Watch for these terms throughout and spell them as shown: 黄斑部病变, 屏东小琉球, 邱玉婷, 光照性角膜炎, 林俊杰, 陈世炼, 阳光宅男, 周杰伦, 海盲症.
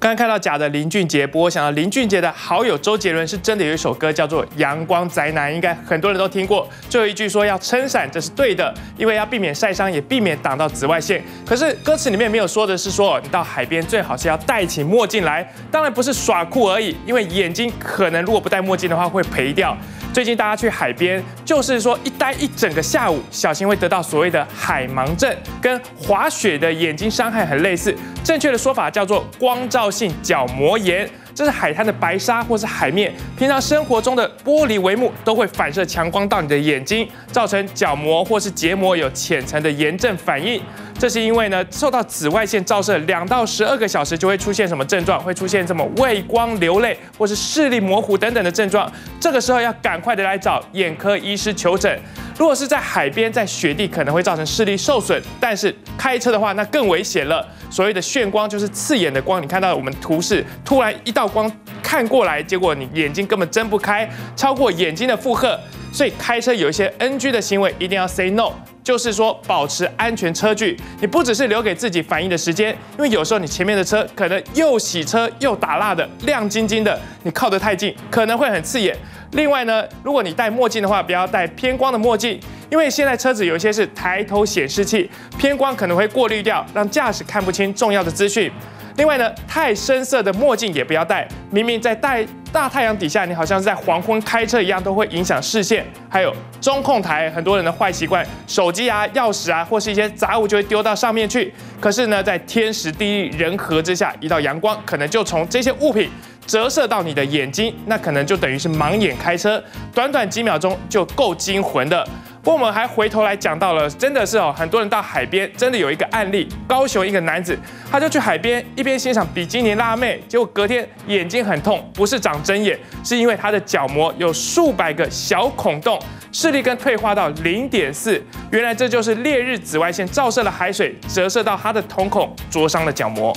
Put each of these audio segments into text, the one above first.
刚刚看到假的林俊杰，不过我想到林俊杰的好友周杰伦是真的有一首歌叫做《阳光宅男》，应该很多人都听过。最后一句说要撑伞，这是对的，因为要避免晒伤，也避免挡到紫外线。可是歌词里面没有说的是说你到海边最好是要戴起墨镜来，当然不是耍酷而已，因为眼睛可能如果不戴墨镜的话会赔掉。 最近大家去海边，就是说一待一整个下午，小心会得到所谓的海盲症，跟滑雪的眼睛伤害很类似。正确的说法叫做光照性角膜炎。 这是海滩的白沙或是海面，平常生活中的玻璃帷幕都会反射强光到你的眼睛，造成角膜或是结膜有浅层的炎症反应。这是因为呢，受到紫外线照射2到12个小时就会出现什么症状？会出现什么畏光、流泪或是视力模糊等等的症状。这个时候要赶快的来找眼科医师求诊。如果是在海边、在雪地，可能会造成视力受损，但是开车的话，那更危险了。 所谓的眩光就是刺眼的光，你看到我们图示突然一道光看过来，结果你眼睛根本睁不开，超过眼睛的负荷，所以开车有一些 NG 的行为一定要 say no， 就是说保持安全车距。你不只是留给自己反应的时间，因为有时候你前面的车可能又洗车又打蜡的亮晶晶的，你靠得太近可能会很刺眼。另外呢，如果你戴墨镜的话，不要戴偏光的墨镜。 因为现在车子有一些是抬头显示器，偏光可能会过滤掉，让驾驶看不清重要的资讯。另外呢，太深色的墨镜也不要戴，明明在戴大太阳底下，你好像是在黄昏开车一样，都会影响视线。还有中控台，很多人的坏习惯，手机啊、钥匙啊，或是一些杂物就会丢到上面去。可是呢，在天时地利人和之下，一道阳光可能就从这些物品 折射到你的眼睛，那可能就等于是盲眼开车，短短几秒钟就够惊魂的。不过我们还回头来讲到了，真的是哦，很多人到海边，真的有一个案例，高雄一个男子，他就去海边一边欣赏比基尼辣妹，结果隔天眼睛很痛，不是长针眼，是因为他的角膜有数百个小孔洞，视力跟退化到 0.4。原来这就是烈日紫外线照射了海水，折射到他的瞳孔，灼伤了角膜。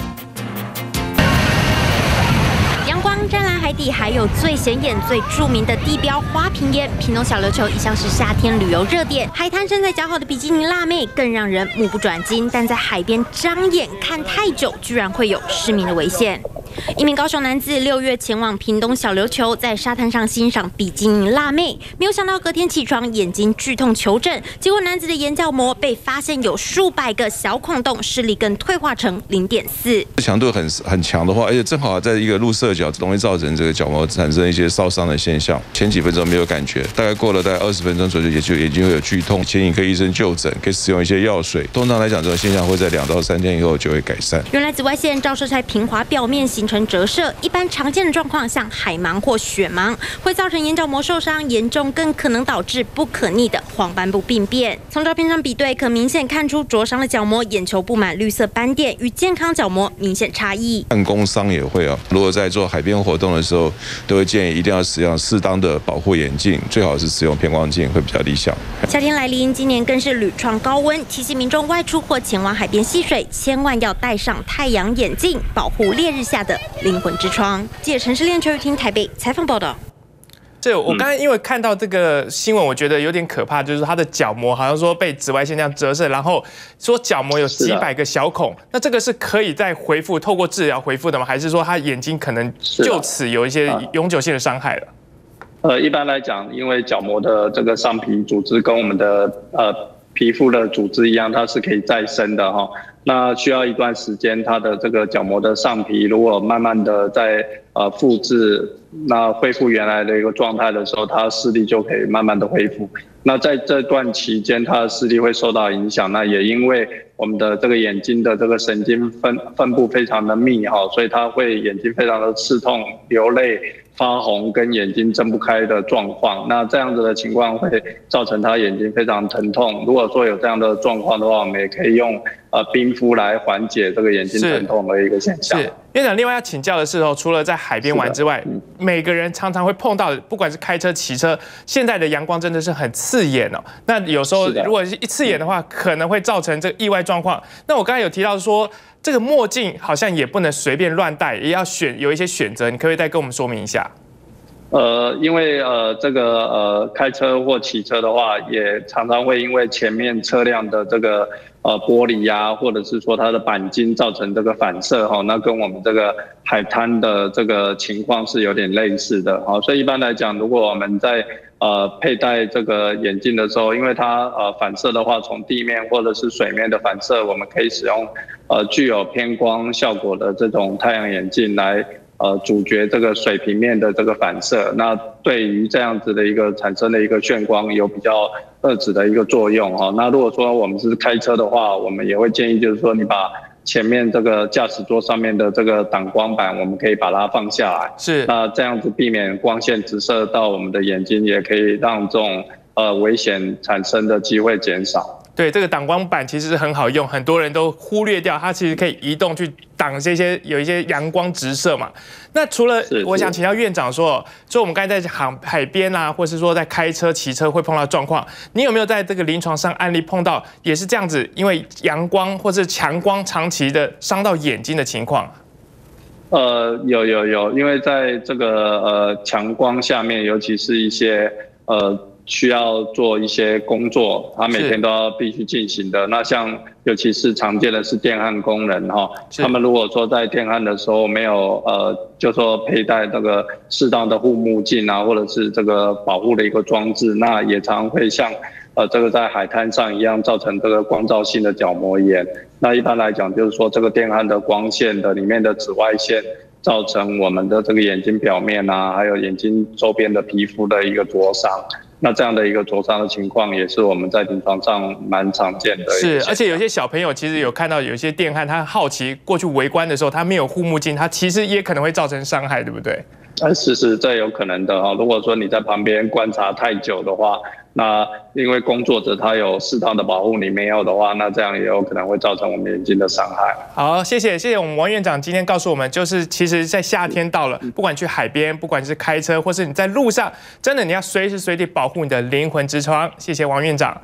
湛蓝海底还有最显眼、最著名的地标花瓶岩，屏东小琉球一向是夏天旅游热点。海滩身材姣好的比基尼辣妹更让人目不转睛，但在海边张眼看太久，居然会有失明的危险。 一名高雄男子6月前往屏东小琉球，在沙滩上欣赏比基尼辣妹，没有想到隔天起床眼睛剧痛求诊，结果男子的眼角膜被发现有数百个小孔洞，视力更退化成 0.4。强度很强的话，而且正好在一个入射角，容易造成这个角膜产生一些烧伤的现象。前几分钟没有感觉，大概过了大概20分钟左右，也就眼睛会有剧痛，请眼科医生就诊，可以使用一些药水。通常来讲，这种现象会在2到3天以后就会改善。原来紫外线照射在平滑表面形 成折射，一般常见的状况像海盲或雪盲，会造成眼角膜受伤，严重更可能导致不可逆的黄斑部病变。从照片上比对，可明显看出灼伤的角膜眼球布满绿色斑点，与健康角膜明显差异。办公伤也会啊，如果在做海边活动的时候，都会建议一定要使用适当的保护眼镜，最好是使用偏光镜会比较理想。夏天来临，今年更是屡创高温，提醒民众外出或前往海边戏水，千万要戴上太阳眼镜，保护烈日下的 灵魂之窗。记者陈世炼、邱玉婷台北采访报道。对，我刚才因为看到这个新闻，我觉得有点可怕，就是他的角膜好像说被紫外线这样折射，然后说角膜有几百个小孔，那这个是可以再恢复，透过治疗恢复的吗？还是说他眼睛可能就此有一些永久性的伤害了？一般来讲，因为角膜的这个上皮组织跟我们的皮肤的组织一样，它是可以再生的哈。 那需要一段时间，它的这个角膜的上皮如果慢慢的在复制，那恢复原来的一个状态的时候，它视力就可以慢慢的恢复。那在这段期间，它的视力会受到影响。那也因为我们的这个眼睛的这个神经分布非常的密哈，所以它会眼睛非常的刺痛、流泪、 发红跟眼睛睁不开的状况，那这样子的情况会造成他眼睛非常疼痛。如果说有这样的状况的话，我们也可以用冰敷来缓解这个眼睛疼痛的一个现象。院长，另外要请教的是哦，除了在海边玩之外，每个人常常会碰到，不管是开车、骑车，现在的阳光真的是很刺眼哦。那有时候如果是一刺眼的话，可能会造成这个意外状况。那我刚才有提到说， 这个墨镜好像也不能随便乱戴，也要有一些选择。你可不可以再跟我们说明一下？因为这个开车或骑车的话，也常常会因为前面车辆的这个玻璃啊，或者是说它的钣金造成这个反射哈，那跟我们这个海滩的这个情况是有点类似的啊。所以一般来讲，如果我们在佩戴这个眼镜的时候，因为它反射的话，从地面或者是水面的反射，我们可以使用具有偏光效果的这种太阳眼镜来阻绝这个水平面的这个反射。那对于这样子的一个产生的一个眩光有比较遏制的一个作用哈。那如果说我们是开车的话，我们也会建议就是说你把前面这个驾驶座上面的这个挡光板，我们可以把它放下来，是，那这样子避免光线直射到我们的眼睛，也可以让这种危险产生的机会减少。对，这个挡光板其实是很好用，很多人都忽略掉，它其实可以移动去挡这些有一些阳光直射嘛。那除了我想请教院长说，就我们刚才在海边啊，或是说在开车、骑车会碰到状况，你有没有在这个临床上案例碰到也是这样子，因为阳光或是强光长期的伤到眼睛的情况？有，因为在这个强光下面，尤其是一些需要做一些工作，他每天都要必须进行的。那像尤其是常见的是电焊工人哈，他们如果说在电焊的时候没有就说佩戴那个适当的护目镜啊，或者是这个保护的一个装置，那也常会像这个在海滩上一样造成这个光照性的角膜炎。那一般来讲就是说这个电焊的光线的里面的紫外线，造成我们的这个眼睛表面啊，还有眼睛周边的皮肤的一个灼伤。那这样的一个灼伤的情况，也是我们在临床上蛮常见的。是，而且有些小朋友其实有看到，有些电焊他好奇过去围观的时候，他没有护目镜，他其实也可能会造成伤害，对不对？是，这有可能的哈。如果说你在旁边观察太久的话，那因为工作者他有适当的保护，你没有的话，那这样也有可能会造成我们眼睛的伤害。好，谢谢我们王院长今天告诉我们，就是其实在夏天到了，不管去海边，不管是开车，或是你在路上，真的你要随时随地保护你的灵魂之窗。谢谢王院长。